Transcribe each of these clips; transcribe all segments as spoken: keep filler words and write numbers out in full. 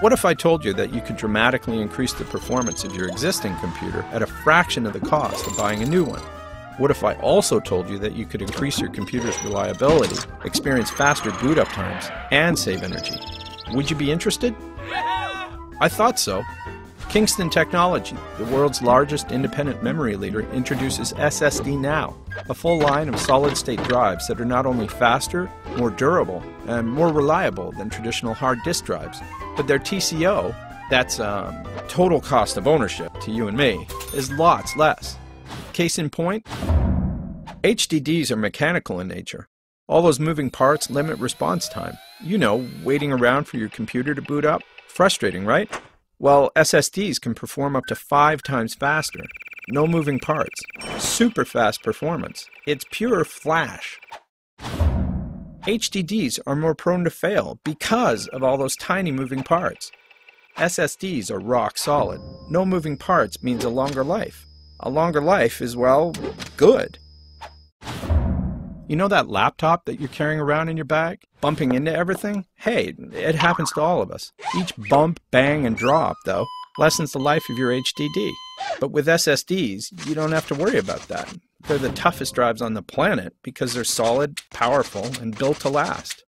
What if I told you that you could dramatically increase the performance of your existing computer at a fraction of the cost of buying a new one? What if I also told you that you could increase your computer's reliability, experience faster boot-up times, and save energy? Would you be interested? I thought so. Kingston Technology, the world's largest independent memory leader, introduces S S D Now, a full line of solid-state drives that are not only faster, more durable, and more reliable than traditional hard disk drives, but their T C O, that's um, total cost of ownership to you and me, is lots less. Case in point, H D Ds are mechanical in nature. All those moving parts limit response time. You know, waiting around for your computer to boot up. Frustrating, right? Well, S S Ds can perform up to five times faster. No moving parts. Super fast performance. It's pure flash. H D Ds are more prone to fail because of all those tiny moving parts. S S Ds are rock solid. No moving parts means a longer life. A longer life is, well, good. You know that laptop that you're carrying around in your bag? Bumping into everything? Hey, it happens to all of us. Each bump, bang, and drop, though, lessens the life of your H D D. But with S S Ds, you don't have to worry about that. They're the toughest drives on the planet because they're solid, powerful, and built to last.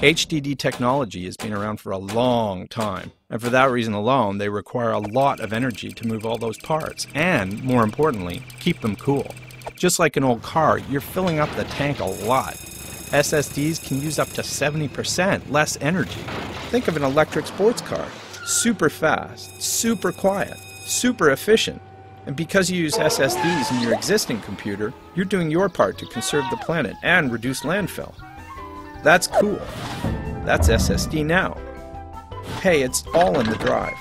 H D D technology has been around for a long time, and for that reason alone, they require a lot of energy to move all those parts, and, more importantly, keep them cool. Just like an old car, you're filling up the tank a lot. S S Ds can use up to seventy percent less energy. Think of an electric sports car. Super fast, super quiet, super efficient. And because you use S S Ds in your existing computer, you're doing your part to conserve the planet and reduce landfill. That's cool. That's S S D Now. Hey, it's all in the drive.